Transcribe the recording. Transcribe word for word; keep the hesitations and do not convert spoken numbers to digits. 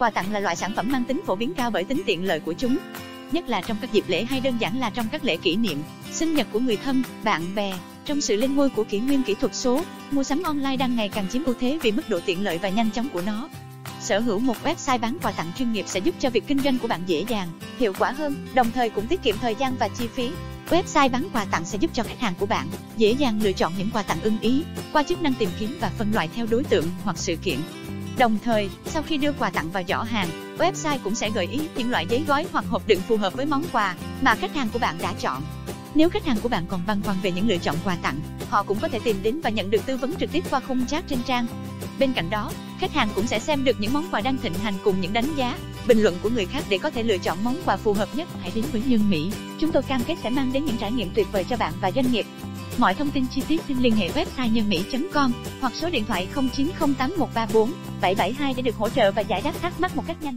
Quà tặng là loại sản phẩm mang tính phổ biến cao bởi tính tiện lợi của chúng, nhất là trong các dịp lễ hay đơn giản là trong các lễ kỷ niệm, sinh nhật của người thân, bạn bè. Trong sự lên ngôi của kỷ nguyên kỹ thuật số, mua sắm online đang ngày càng chiếm ưu thế vì mức độ tiện lợi và nhanh chóng của nó. Sở hữu một website bán quà tặng chuyên nghiệp sẽ giúp cho việc kinh doanh của bạn dễ dàng, hiệu quả hơn, đồng thời cũng tiết kiệm thời gian và chi phí. Website bán quà tặng sẽ giúp cho khách hàng của bạn dễ dàng lựa chọn những quà tặng ưng ý qua chức năng tìm kiếm và phân loại theo đối tượng hoặc sự kiện. Đồng thời, sau khi đưa quà tặng vào giỏ hàng, website cũng sẽ gợi ý những loại giấy gói hoặc hộp đựng phù hợp với món quà mà khách hàng của bạn đã chọn. Nếu khách hàng của bạn còn băn khoăn về những lựa chọn quà tặng, họ cũng có thể tìm đến và nhận được tư vấn trực tiếp qua khung chat trên trang. Bên cạnh đó, khách hàng cũng sẽ xem được những món quà đang thịnh hành cùng những đánh giá, bình luận của người khác để có thể lựa chọn món quà phù hợp nhất. Hãy đến với Nhơn Mỹ, chúng tôi cam kết sẽ mang đến những trải nghiệm tuyệt vời cho bạn và doanh nghiệp. Mọi thông tin chi tiết xin liên hệ website nhonmy chấm com hoặc số điện thoại không chín không tám một ba bốn bảy bảy hai để được hỗ trợ và giải đáp thắc mắc một cách nhanh.